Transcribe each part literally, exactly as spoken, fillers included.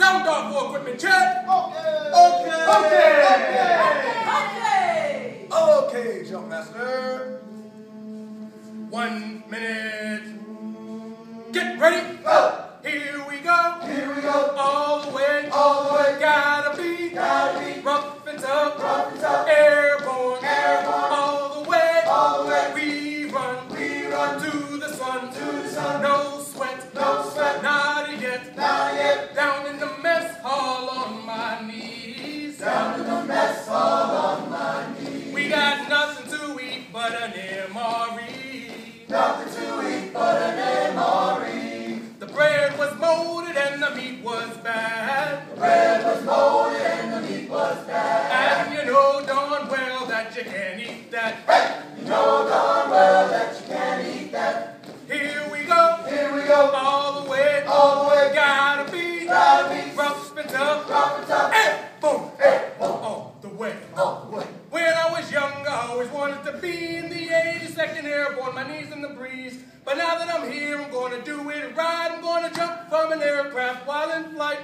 Sound off for equipment check. Okay. Okay. Okay. Okay. Okay, jump master. One minute. Get ready. Go. Here we go. Here we go. All the way. All the way. Gotta be. Gotta be. Rough and tough. Rough and tough. Airborne. Airborne. All the way. All the way. We run. We run to the sun. To the sun. No sweat. No sweat. Not yet. Not yet. Down in the mess hall on my knees. Down in the mess hall on my knees. We got nothing to eat but an M R E. Nothing to eat but an M R E. The bread was molded and the meat was bad. The bread was molded and the meat was bad. And you know darn well that you can't eat that. Hey! You know darn well that you can't eat that. Here we go. Here we go. All the way. All the way. Gotta be. Gotta be. Rough and tough. Rough and tough. Hey! Boom! Hey! Boom! All the way. All the way. When I was young, I always wanted to be in the eighty-second Airborne, my knees in the breeze. But now that I'm here, I'm gonna do it right. I'm gonna jump from an aircraft while in flight.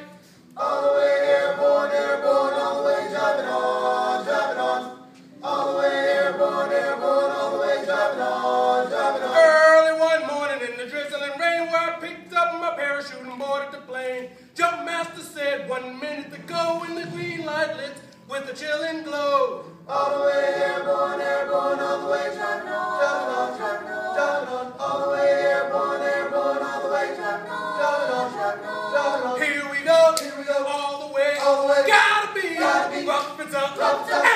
All the way airborne, airborne, all the way jumping on, jumping on. All the way airborne, airborne, all the way jumping on, jumping on. Early one morning in the drizzling rain, where I picked up my parachute and boarded the plane. Jump master said one minute to go, and the green light lit with a chilling glow. All the way airborne, airborne, all the way jumping on, jumping on, jumping on, jumping on. All the way airborne, airborne, all the way jumping on, jumping on, jumping on. Here we go, here we go, all the way, all the way. Gotta be, gotta be, rough and tough, rough and tough.